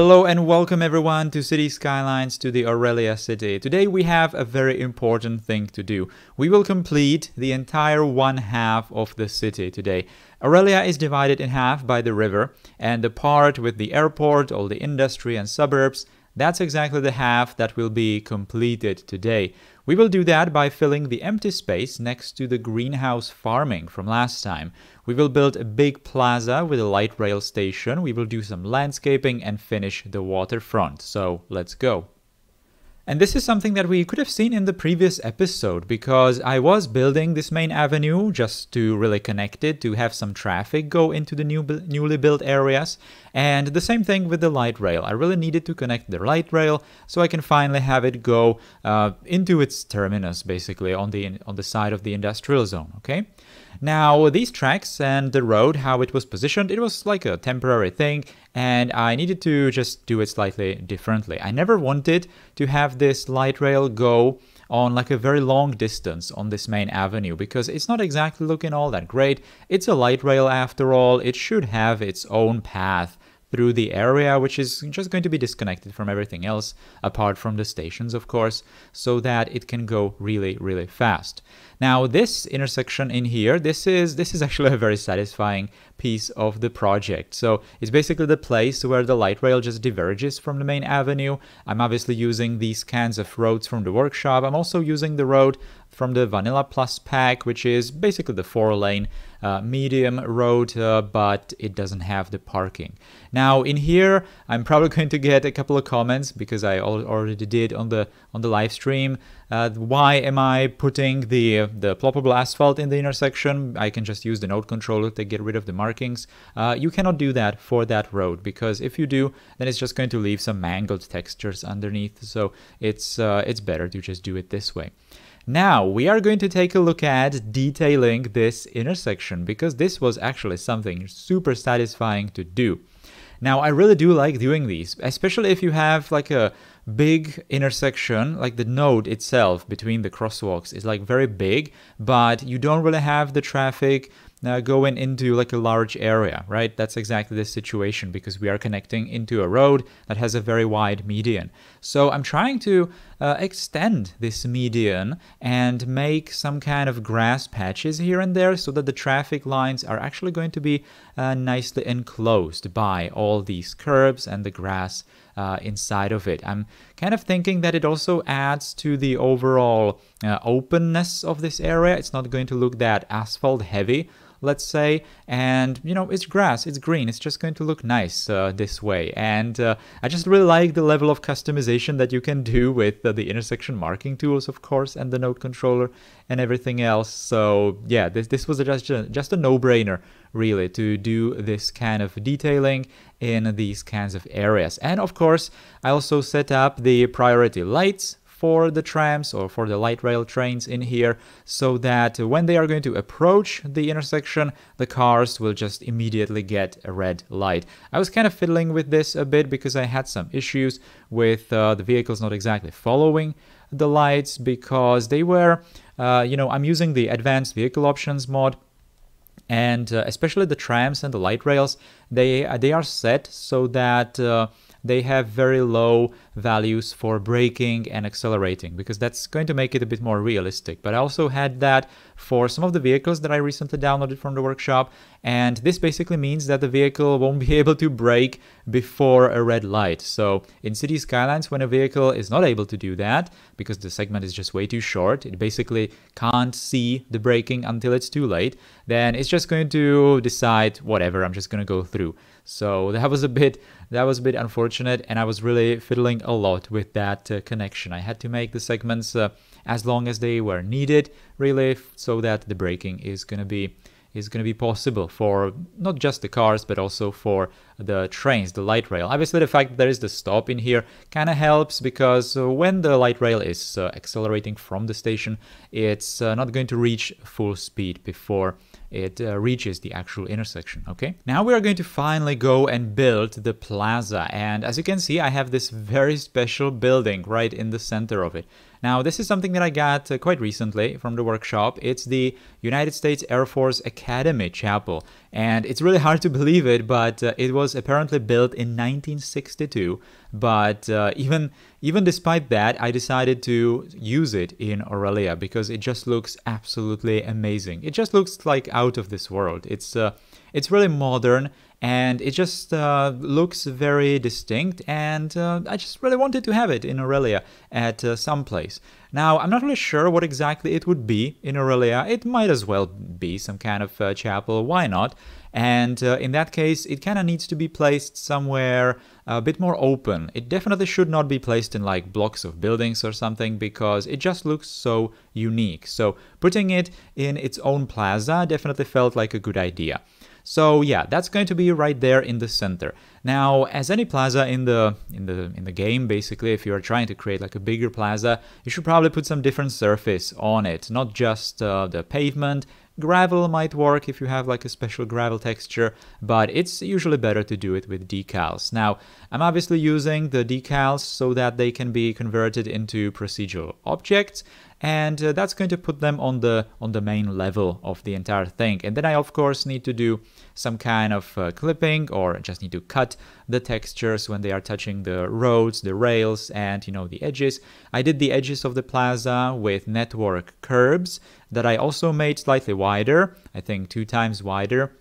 Hello and welcome everyone to Cities Skylines, to the Aurelia City. Today we have a very important thing to do. We will complete the entire one half of the city today. Aurelia is divided in half by the river, and the part with the airport, all the industry and suburbs, that's exactly the half that will be completed today. We will do that by filling the empty space next to the greenhouse farming from last time. We will build a big plaza with a light rail station. We will do some landscaping and finish the waterfront. So let's go. And this is something that we could have seen in the previous episode, because I was building this main avenue just to really connect it, to have some traffic go into the newly built areas. And the same thing with the light rail. I really needed to connect the light rail so I can finally have it go into its terminus, basically, on the side of the industrial zone, okay? Now, these tracks and the road, how it was positioned, it was like a temporary thing, and I needed to just do it slightly differently. I never wanted to have this light rail go on like a very long distance on this main avenue, because it's not exactly looking all that great. It's a light rail after all. It should have its own path through the area, which is just going to be disconnected from everything else, apart from the stations, of course, so that it can go really, really fast. Now, this intersection in here, this is actually a very satisfying piece of the project. So it's basically the place where the light rail just diverges from the main avenue. I'm obviously using these kinds of roads from the workshop. I'm also using the road from the Vanilla Plus pack, which is basically the four-lane medium road, but it doesn't have the parking. Now, in here, I'm probably going to get a couple of comments, because I already did on the live stream. Why am I putting the ploppable asphalt in the intersection? I can just use the node controller to get rid of the markings. You cannot do that for that road, because if you do, then it's just going to leave some mangled textures underneath. So it's better to just do it this way. Now, we are going to take a look at detailing this intersection, because this was actually something super satisfying to do. Now, I really do like doing these, especially if you have like a big intersection, like the node itself between the crosswalks is like very big, but you don't really have the traffic going into like a large area, right? That's exactly this situation, because we are connecting into a road that has a very wide median. So I'm trying to extend this median and make some kind of grass patches here and there, so that the traffic lines are actually going to be nicely enclosed by all these curbs and the grass inside of it. I'm kind of thinking that it also adds to the overall openness of this area. It's not going to look that asphalt heavy, let's say, and you know, it's grass, it's green, it's just going to look nice this way. And I just really like the level of customization that you can do with the intersection marking tools, of course, and the node controller and everything else. So yeah, this was just a no-brainer, really, to do this kind of detailing in these kinds of areas. And of course, I also set up the priority lights for the trams or for the light rail trains in here, so that when they are going to approach the intersection, the cars will just immediately get a red light. I was kind of fiddling with this a bit, because I had some issues with the vehicles not exactly following the lights, because they were, you know, I'm using the advanced vehicle options mod, and especially the trams and the light rails, they are set so that they have very low values for braking and accelerating, because that's going to make it a bit more realistic. But I also had that for some of the vehicles that I recently downloaded from the workshop, and this basically means that the vehicle won't be able to brake before a red light. So in Cities Skylines, when a vehicle is not able to do that, because the segment is just way too short, it basically can't see the braking until it's too late, then it's just going to decide, whatever, I'm just going to go through. So that was a bit unfortunate, and I was really fiddling a lot with that connection. I had to make the segments as long as they were needed, really, so that the braking is going to be possible for not just the cars, but also for the trains, the light rail. Obviously, the fact that there is the stop in here kind of helps, because when the light rail is accelerating from the station, it's not going to reach full speed before it reaches the actual intersection, okay? Now we are going to finally go and build the plaza, and as you can see, I have this very special building right in the center of it. Now, this is something that I got quite recently from the workshop. It's the United States Air Force Academy Chapel. And it's really hard to believe it, but it was apparently built in 1962. But even despite that, I decided to use it in Aurelia because it just looks absolutely amazing. It just looks like out of this world. It's really modern, and it just looks very distinct, and I just really wanted to have it in Aurelia at some place. Now, I'm not really sure what exactly it would be in Aurelia. It might as well be some kind of chapel, why not? And in that case, it kind of needs to be placed somewhere a bit more open. It definitely should not be placed in like blocks of buildings or something because it just looks so unique. So putting it in its own plaza definitely felt like a good idea. So yeah, that's going to be right there in the center. Now, as any plaza in the game, basically, if you're trying to create like a bigger plaza, you should probably put some different surface on it, not just the pavement. Gravel might work if you have like a special gravel texture, but it's usually better to do it with decals. Now, I'm obviously using the decals so that they can be converted into procedural objects, and that's going to put them on the main level of the entire thing. And then I, of course, need to do some kind of clipping, or just need to cut the textures when they are touching the roads, the rails, and, you know, the edges. I did the edges of the plaza with network curbs that I also made slightly wider, I think 2 times wider,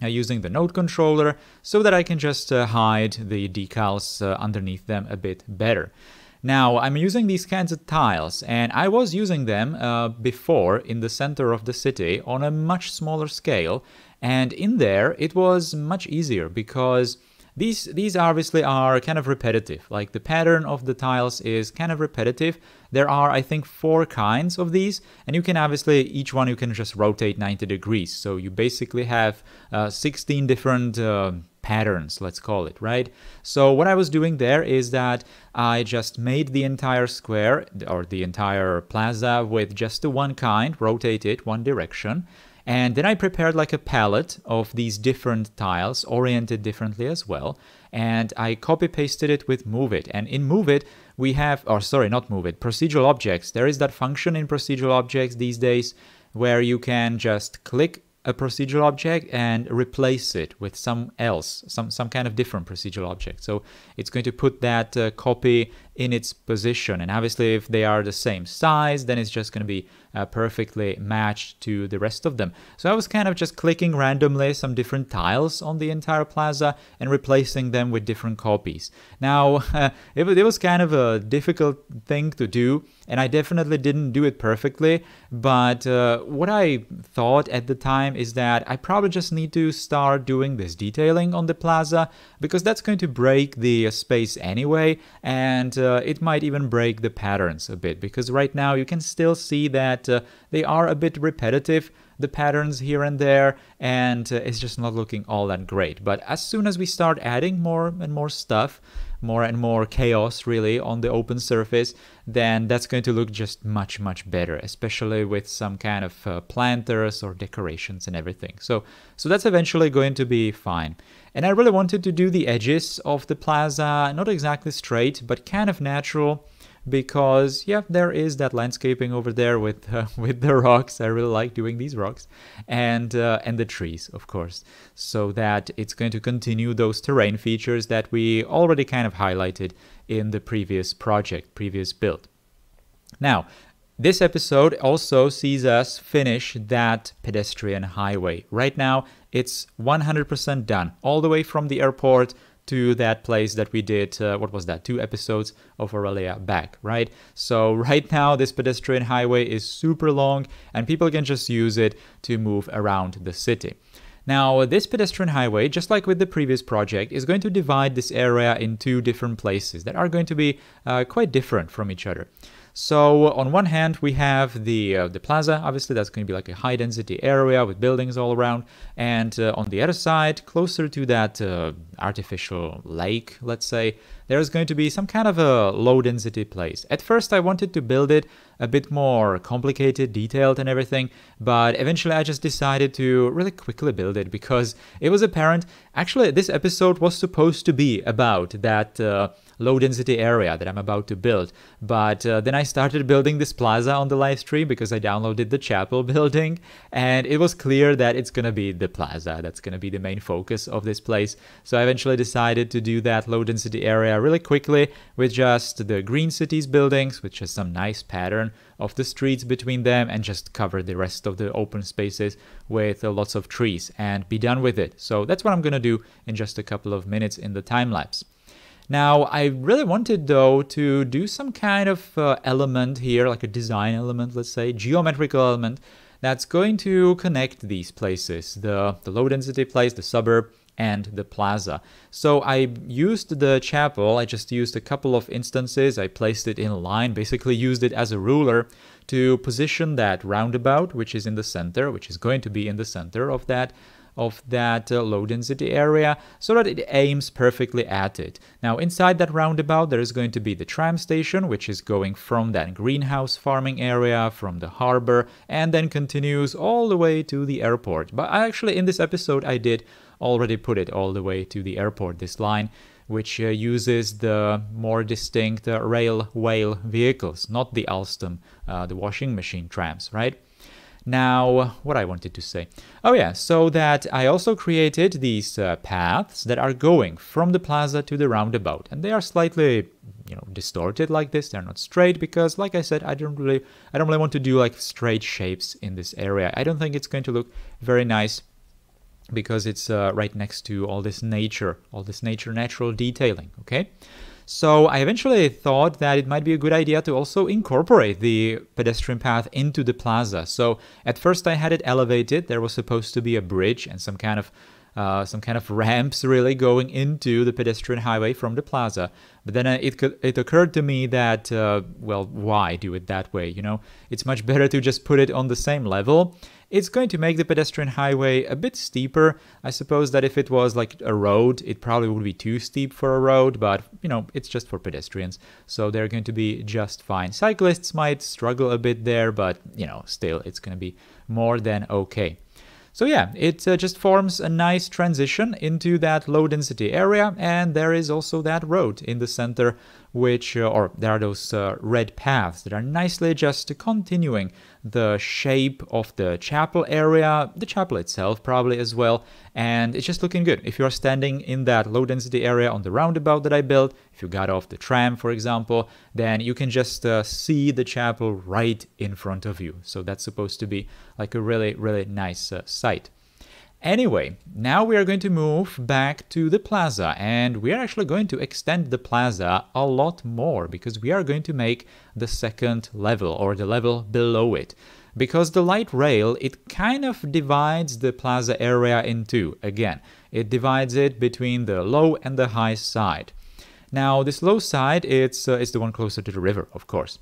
using the node controller so that I can just hide the decals underneath them a bit better. Now, I'm using these kinds of tiles, and I was using them before in the center of the city on a much smaller scale, and in there it was much easier because these obviously are kind of repetitive. Like, the pattern of the tiles is kind of repetitive. There are, I think, 4 kinds of these, and you can obviously, each one you can just rotate 90 degrees, so you basically have 16 different patterns, let's call it, right? So what I was doing there is that I just made the entire square or the entire plaza with just the one kind, rotate it one direction, and then I prepared like a palette of these different tiles oriented differently as well, and I copy pasted it with Move It. And in Move It we have, or sorry, not Move It, procedural objects. There is that function in procedural objects these days where you can just click a procedural object and replace it with some kind of different procedural object. So it's going to put that copy in its position, and obviously if they are the same size, then it's just going to be perfectly matched to the rest of them. So I was kind of just clicking randomly some different tiles on the entire plaza and replacing them with different copies. Now, it was kind of a difficult thing to do, and I definitely didn't do it perfectly, but what I thought at the time is that I probably just need to start doing this detailing on the plaza because that's going to break the space anyway, and it might even break the patterns a bit because right now you can still see that they are a bit repetitive, the patterns here and there, and it's just not looking all that great. But as soon as we start adding more and more stuff, more and more chaos really on the open surface, then that's going to look just much, much better, especially with some kind of planters or decorations and everything. So that's eventually going to be fine. And I really wanted to do the edges of the plaza, not exactly straight, but kind of natural, because yeah, there is that landscaping over there with the rocks. I really like doing these rocks, and the trees, of course, so that it's going to continue those terrain features that we already kind of highlighted in the previous project, previous build. Now, this episode also sees us finish that pedestrian highway. Right now, it's 100% done, all the way from the airport to that place that we did, what was that, 2 episodes of Aurelia back, right? So right now this pedestrian highway is super long and people can just use it to move around the city. Now, this pedestrian highway, just like with the previous project, is going to divide this area in 2 different places that are going to be quite different from each other. So on one hand, we have the plaza, obviously that's going to be like a high density area with buildings all around, and on the other side, closer to that artificial lake, let's say, there's going to be some kind of a low-density place. At first I wanted to build it a bit more complicated, detailed and everything, but eventually I just decided to really quickly build it because it was apparent. Actually, this episode was supposed to be about that low-density area that I'm about to build, but then I started building this plaza on the live stream because I downloaded the chapel building, and it was clear that it's gonna be the plaza that's gonna be the main focus of this place. So I eventually decided to do that low-density area really quickly with just the green cities buildings, with just some nice pattern of the streets between them, and just cover the rest of the open spaces with lots of trees and be done with it. So that's what I'm gonna do in just a couple of minutes in the time-lapse. Now, I really wanted, though, to do some kind of element here, like a design element, let's say, geometrical element, that's going to connect these places, the low-density place, the suburb, and the plaza. So I used the chapel, I just used a couple of instances, I placed it in line, basically used it as a ruler to position that roundabout, which is in the center, which is going to be in the center of that low-density area, so that it aims perfectly at it. Now, inside that roundabout, there is going to be the tram station, which is going from that greenhouse farming area, from the harbor, and then continues all the way to the airport. But actually, in this episode, I did already put it all the way to the airport, this line, which uses the more distinct railway vehicles, not the Alstom, the washing machine trams, right? Now, what I wanted to say. Oh yeah, so that I also created these paths that are going from the plaza to the roundabout, and they are slightly, you know, distorted like this. They're not straight because, like I said, I don't really want to do like straight shapes in this area. I don't think it's going to look very nice because it's right next to all this natural detailing, okay? So I eventually thought that it might be a good idea to also incorporate the pedestrian path into the plaza. So at first I had it elevated. There was supposed to be a bridge and some kind of ramps really going into the pedestrian highway from the plaza. But then it occurred to me that, well, why do it that way, you know? It's much better to just put it on the same level. It's going to make the pedestrian highway a bit steeper. I suppose that if it was like a road, it probably would be too steep for a road, but, you know, it's just for pedestrians, so they're going to be just fine. Cyclists might struggle a bit there, but, you know, still, it's going to be more than okay. So yeah, it just forms a nice transition into that low-density area, and there is also that road in the center, which, or there are those red paths that are nicely just continuing the shape of the chapel area, the chapel itself probably as well, and it's just looking good. If you are standing in that low-density area on the roundabout that I built, if you got off the tram, for example, then you can just see the chapel right in front of you. So that's supposed to be like a really, really nice sight. Anyway, now we are going to move back to the plaza, and we are actually going to extend the plaza a lot more because we are going to make the second level, or the level below it. Because the light rail, it kind of divides the plaza area in two. Again, it divides it between the low and the high side. Now, this low side, it's the one closer to the river, of course.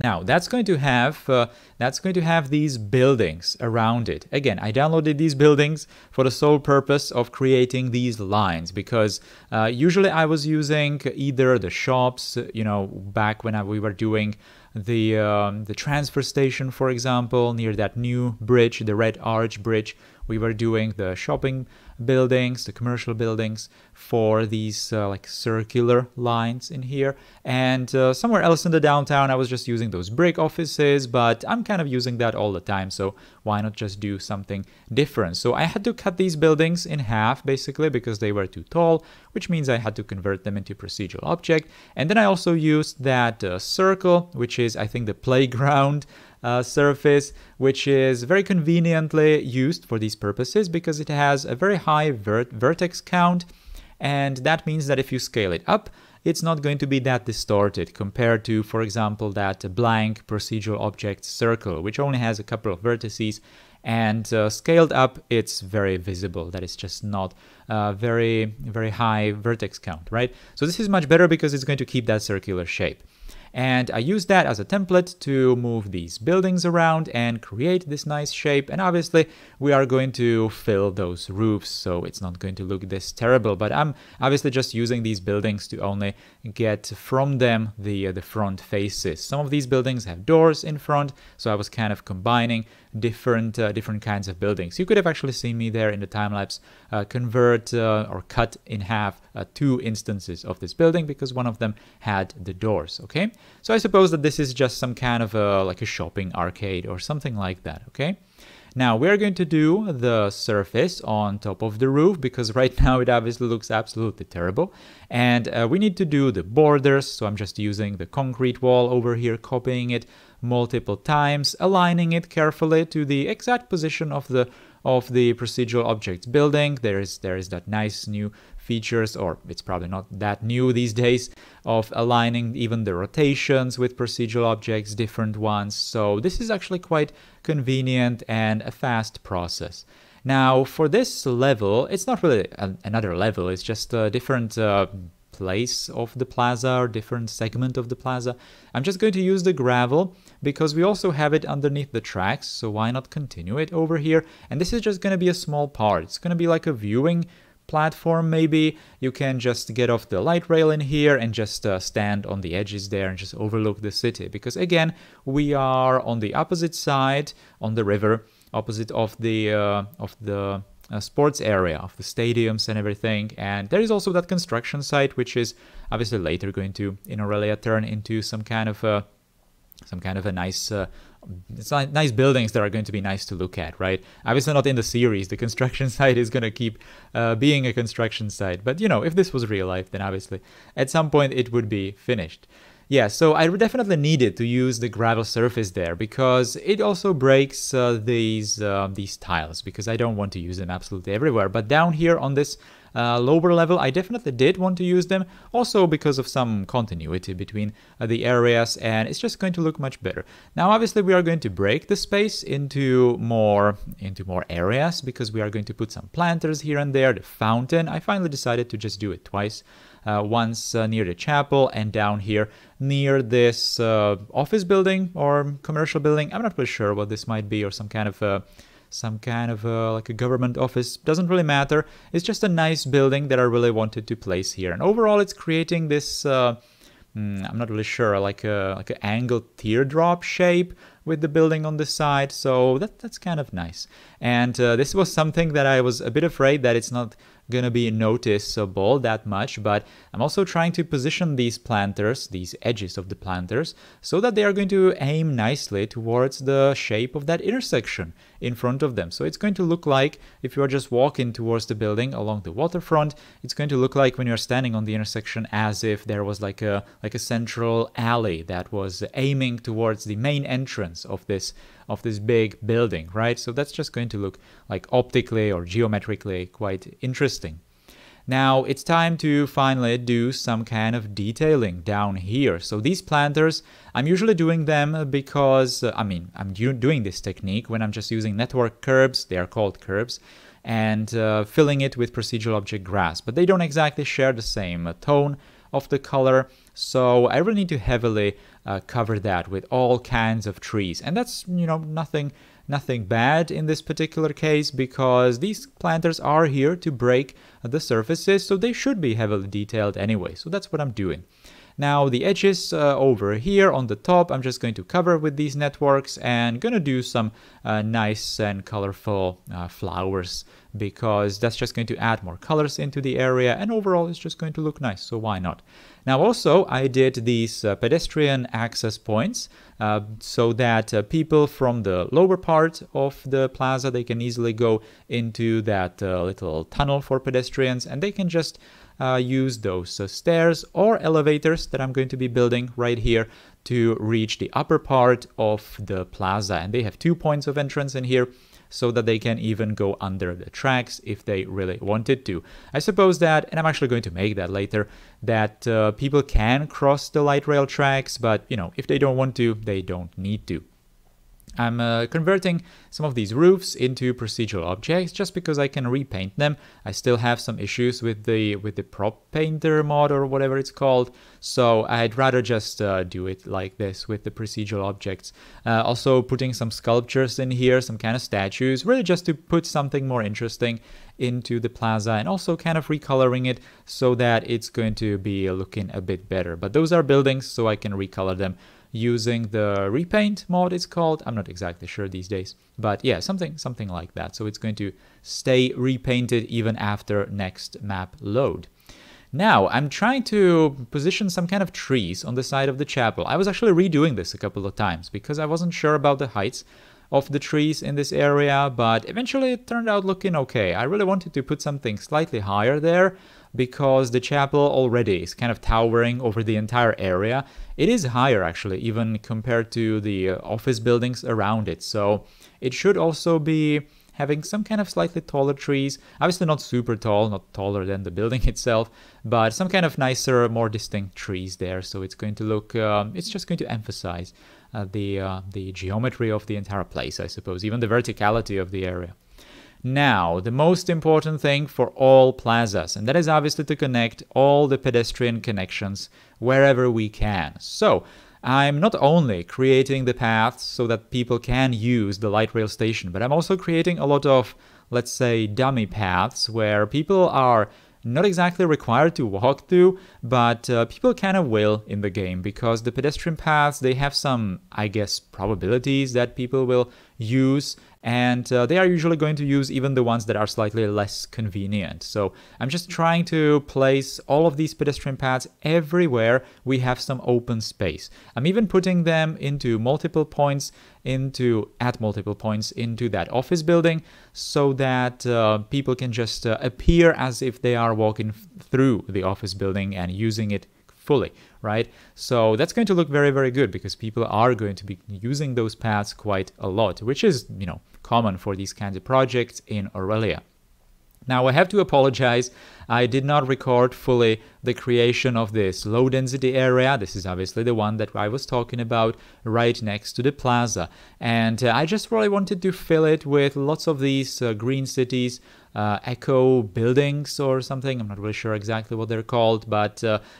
Now, that's going to have these buildings around it. Again, I downloaded these buildings for the sole purpose of creating these lines because usually I was using either the shops, you know, back when we were doing the transfer station, for example, near that new bridge, the Red Arch Bridge. We were doing the shopping buildings, the commercial buildings for these like circular lines in here. And somewhere else in the downtown, I was just using those brick offices, but I'm kind of using that all the time. So why not just do something different? So I had to cut these buildings in half, basically, because they were too tall, which means I had to convert them into procedural object. And then I also used that circle, which is, I think, the playground surface, which is very conveniently used for these purposes because it has a very high vertex count, and that means that if you scale it up, it's not going to be that distorted compared to, for example, that blank procedural object circle, which only has a couple of vertices, and scaled up, it's very visible that it's just not very, very high vertex count, right? So this is much better because it's going to keep that circular shape. And I used that as a template to move these buildings around and create this nice shape. And obviously we are going to fill those roofs, so it's not going to look this terrible, but I'm obviously just using these buildings to only get from them the front faces. Some of these buildings have doors in front, so I was kind of combining different kinds of buildings. You could have actually seen me there in the time-lapse convert or cut in half two instances of this building, because one of them had the doors, okay? So I suppose that this is just some kind of like a shopping arcade or something like that, okay? Now we're going to do the surface on top of the roof, because right now it obviously looks absolutely terrible. And we need to do the borders, so I'm just using the concrete wall over here, copying it multiple times, aligning it carefully to the exact position of the procedural objects building. There is that nice new features, or it's probably not that new these days, of aligning even the rotations with procedural objects, different ones. So this is actually quite convenient and a fast process. Now for this level, it's not really another level, it's just a different place of the plaza or different segment of the plaza. I'm just going to use the gravel because we also have it underneath the tracks, so why not continue it over here? And this is just going to be a small part. It's going to be like a viewing platform maybe. You can just get off the light rail in here and just stand on the edges there and just overlook the city, because again, we are on the opposite side, on the river, opposite of the sports area, of the stadiums and everything. And there is also that construction site, which is obviously later going to, in Aurelia, turn into some kind of a nice it's like nice buildings that are going to be nice to look at, right? Obviously not in the series. The construction site is going to keep being a construction site, but you know, if this was real life, then obviously at some point it would be finished. Yeah, so I definitely needed to use the gravel surface there, because it also breaks these tiles, because I don't want to use them absolutely everywhere. But down here on this lower level, I definitely did want to use them, also because of some continuity between the areas, and it's just going to look much better. Now, obviously, we are going to break the space into more areas, because we are going to put some planters here and there. The fountain, I finally decided to just do it twice. Once near the chapel, and down here near this office building or commercial building. I'm not really sure what this might be, or some kind of like a government office. Doesn't really matter. It's just a nice building that I really wanted to place here. And overall, it's creating this I'm not really sure, like an angled teardrop shape with the building on the side, so that's kind of nice. And this was something that I was a bit afraid that it's not gonna be noticeable that much, but I'm also trying to position these planters, these edges of the planters, so that they are going to aim nicely towards the shape of that intersection in front of them. So it's going to look like, if you are just walking towards the building along the waterfront, it's going to look like when you're standing on the intersection as if there was like a central alley that was aiming towards the main entrance of this big building, right? So that's just going to look like optically or geometrically quite interesting. Now it's time to finally do some kind of detailing down here. So these planters, I'm usually doing them because, I mean, I'm doing this technique when I'm just using network curbs, they are called curbs, and filling it with procedural object grass, but they don't exactly share the same tone of the color, so I really need to heavily cover that with all kinds of trees. And that's, you know, nothing bad in this particular case, because these planters are here to break the surfaces, so they should be heavily detailed anyway, so that's what I'm doing. Now the edges over here on the top, I'm just going to cover with these networks, and gonna do some nice and colorful flowers, because that's just going to add more colors into the area, and overall it's just going to look nice, so why not? Now also I did these pedestrian access points so that people from the lower part of the plaza, they can easily go into that little tunnel for pedestrians, and they can just use those stairs or elevators that I'm going to be building right here to reach the upper part of the plaza. And they have two points of entrance in here, so that they can even go under the tracks if they really wanted to. I suppose that, and I'm actually going to make that later, that people can cross the light rail tracks, but you know, if they don't want to, they don't need to. I'm converting some of these roofs into procedural objects just because I can repaint them. I still have some issues with the prop painter mod or whatever it's called, so I'd rather just do it like this with the procedural objects. Also putting some sculptures in here, some kind of statues, really just to put something more interesting into the plaza, and also kind of recoloring it so that it's going to be looking a bit better. But those are buildings, so I can recolor them using the repaint mod, it's called. I'm not exactly sure these days, but yeah, something like that. So it's going to stay repainted even after next map load. Now, I'm trying to position some kind of trees on the side of the chapel. I was actually redoing this a couple of times because I wasn't sure about the heights of the trees in this area, but eventually it turned out looking okay. I really wanted to put something slightly higher there because the chapel already is kind of towering over the entire area. It is higher actually, even compared to the office buildings around it, so it should also be having some kind of slightly taller trees. Obviously not super tall, not taller than the building itself, but some kind of nicer, more distinct trees there. So it's going to look, it's just going to emphasize the geometry of the entire place, I suppose, even the verticality of the area. Now, the most important thing for all plazas, and that is obviously to connect all the pedestrian connections wherever we can. So I'm not only creating the paths so that people can use the light rail station, but I'm also creating a lot of, let's say, dummy paths where people are not exactly required to walk through, but people kind of will in the game, because the pedestrian paths, they have some, I guess, probabilities that people will use, and they are usually going to use even the ones that are slightly less convenient. So I'm just trying to place all of these pedestrian paths everywhere we have some open space. I'm even putting them into multiple points, into that office building, so that people can just appear as if they are walking through the office building and using it fully, right? So that's going to look very, very good, because people are going to be using those paths quite a lot, which is, you know, common for these kinds of projects in Aurelia. Now, I have to apologize, I did not record fully the creation of this low density area. This is obviously the one that I was talking about right next to the plaza. And I just really wanted to fill it with lots of these green cities, eco buildings or something. I'm not really sure exactly what they're called, but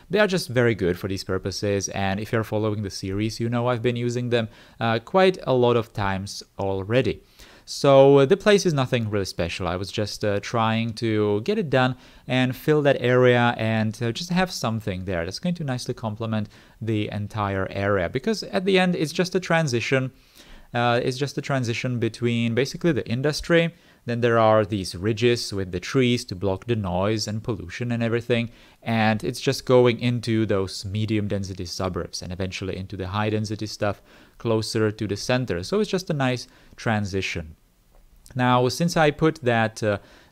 they are just very good for these purposes. And if you're following the series, you know I've been using them quite a lot of times already. So the place is nothing really special. I was just trying to get it done and fill that area, and just have something there that's going to nicely complement the entire area, because at the end it's just a transition. It's just a transition between basically the industry. Then there are these ridges with the trees to block the noise and pollution and everything. And it's just going into those medium density suburbs and eventually into the high density stuff closer to the center. So it's just a nice transition. Now, since I put that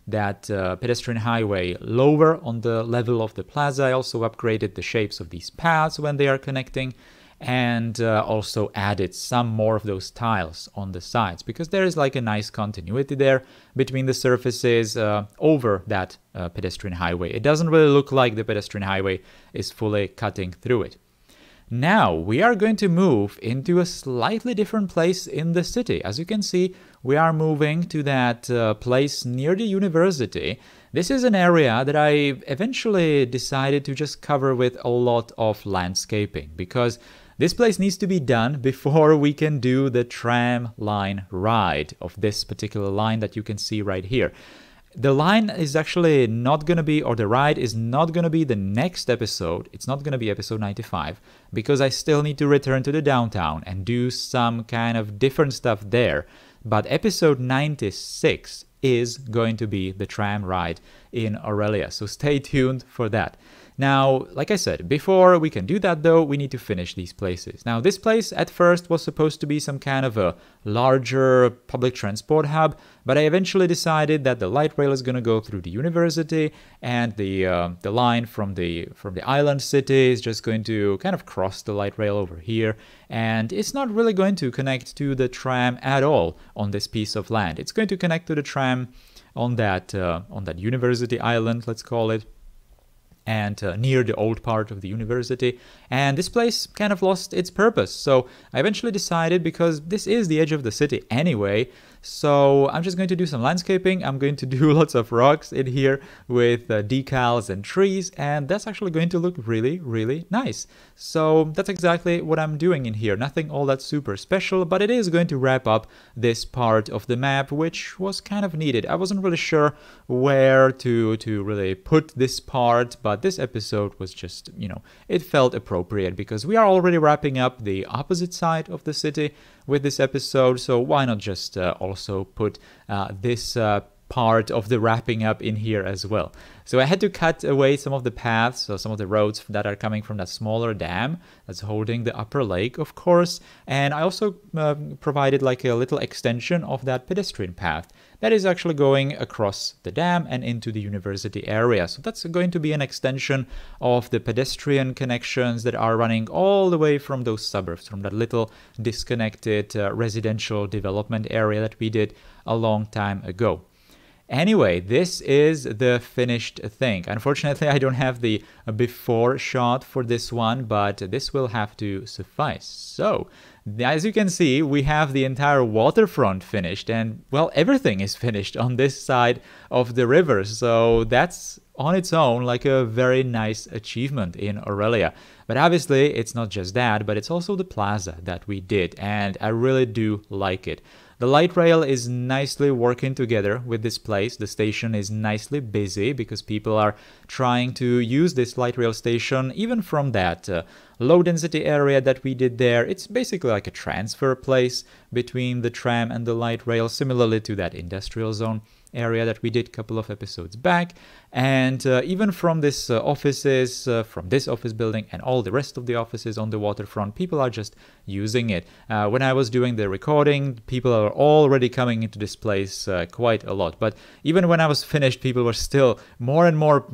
pedestrian highway lower on the level of the plaza, I also upgraded the shapes of these paths when they are connecting, and also added some more of those tiles on the sides, because there is like a nice continuity there between the surfaces over that pedestrian highway. It doesn't really look like the pedestrian highway is fully cutting through it. Now, we are going to move into a slightly different place in the city. As you can see, we are moving to that place near the university. This is an area that I eventually decided to just cover with a lot of landscaping, because this place needs to be done before we can do the tram line ride of this particular line that you can see right here. The line is actually not going to be, or the ride is not going to be the next episode. It's not going to be episode 95, because I still need to return to the downtown and do some kind of different stuff there. But episode 96 is going to be the tram ride in Aurelia, so stay tuned for that. Now, like I said, before we can do that though, we need to finish these places. Now, this place at first was supposed to be some kind of a larger public transport hub, but I eventually decided that the light rail is going to go through the university, and the line from the island city is just going to kind of cross the light rail over here, and it's not really going to connect to the tram at all on this piece of land. It's going to connect to the tram on that university island, let's call it, and near the old part of the university, and this place kind of lost its purpose. So I eventually decided, because this is the edge of the city anyway, so I'm just going to do some landscaping. I'm going to do lots of rocks in here with decals and trees, and that's actually going to look really, really nice. So that's exactly what I'm doing in here. Nothing all that super special, but it is going to wrap up this part of the map, which was kind of needed. I wasn't really sure where to really put this part, but this episode was just, you know, it felt appropriate because we are already wrapping up the opposite side of the city with this episode, so why not just also put this part of the wrapping up in here as well. So I had to cut away some of the paths, so some of the roads that are coming from that smaller dam that's holding the upper lake, of course, and I also provided like a little extension of that pedestrian path that is actually going across the dam and into the university area. So that's going to be an extension of the pedestrian connections that are running all the way from those suburbs, from that little disconnected residential development area that we did a long time ago. Anyway, this is the finished thing. Unfortunately, I don't have the before shot for this one, but this will have to suffice. So, as you can see, we have the entire waterfront finished, and, well, everything is finished on this side of the river, so that's on its own like a very nice achievement in Aurelia. But obviously, it's not just that, but it's also the plaza that we did, and I really do like it. The light rail is nicely working together with this place. The station is nicely busy because people are trying to use this light rail station even from that low density area that we did there. It's basically like a transfer place between the tram and the light rail, similarly to that industrial zone area that we did a couple of episodes back. And even from this offices, from this office building and all the rest of the offices on the waterfront, people are just using it. When I was doing the recording, people are already coming into this place quite a lot. But even when I was finished, people were still, more and more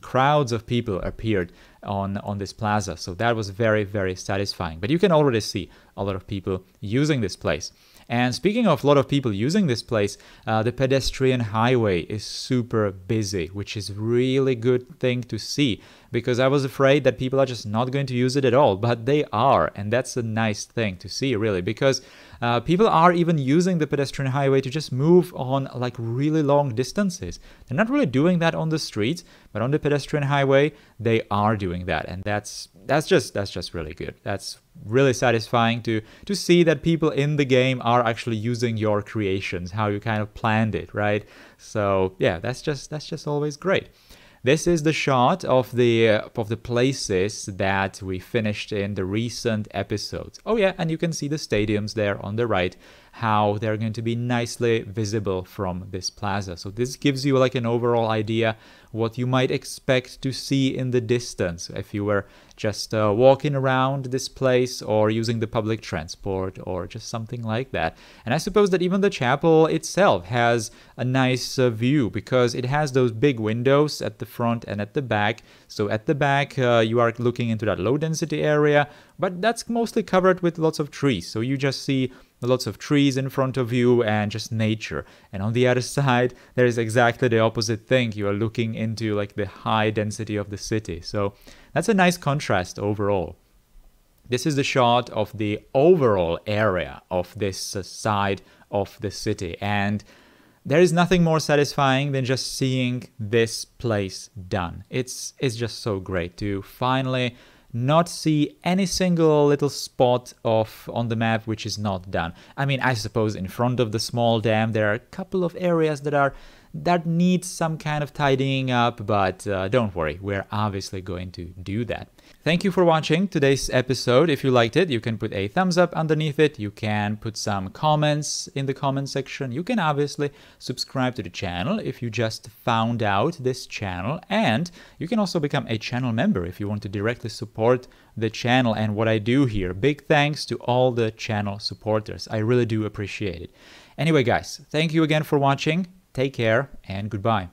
crowds of people appeared on this plaza. So that was very, very satisfying. But you can already see a lot of people using this place. And speaking of a lot of people using this place, the pedestrian highway is super busy, which is really good thing to see, because I was afraid that people are just not going to use it at all, but they are, and that's a nice thing to see, really, because people are even using the pedestrian highway to just move on like really long distances. They're not really doing that on the streets, but on the pedestrian highway, they are doing that, and that's just really good. That's really satisfying to see that people in the game are actually using your creations, how you kind of planned it, right? So yeah, that's just always great. This is the shot of the places that we finished in the recent episodes. Oh yeah, and you can see the stadiums there on the right, how they're going to be nicely visible from this plaza. So this gives you like an overall idea what you might expect to see in the distance if you were just walking around this place or using the public transport or just something like that. And I suppose that even the chapel itself has a nice view because it has those big windows at the front and at the back. So at the back, you are looking into that low density area, but that's mostly covered with lots of trees. So you just see lots of trees in front of you and just nature. And on the other side, there is exactly the opposite thing. You are looking into like the high density of the city. So that's a nice contrast overall. This is the shot of the overall area of this side of the city. And there is nothing more satisfying than just seeing this place done. It's just so great to finally not see any single little spot on the map which is not done. I mean, I suppose in front of the small dam there are a couple of areas that need some kind of tidying up, but don't worry, we're obviously going to do that. Thank you for watching today's episode. If you liked it, you can put a thumbs up underneath it. You can put some comments in the comment section. You can obviously subscribe to the channel if you just found out this channel. And you can also become a channel member if you want to directly support the channel and what I do here. Big thanks to all the channel supporters. I really do appreciate it. Anyway, guys, thank you again for watching. Take care and goodbye.